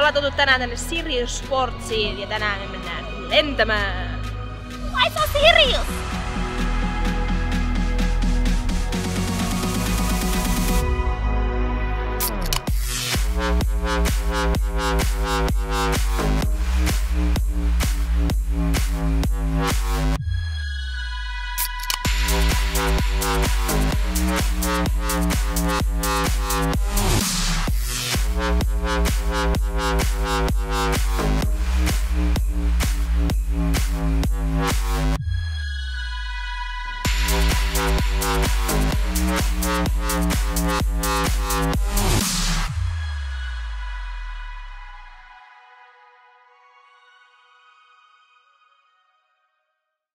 ollaan tultu tänään tänne Sirius Sportsiin ja tänään me mennään lentämään. Vai se on Sirius?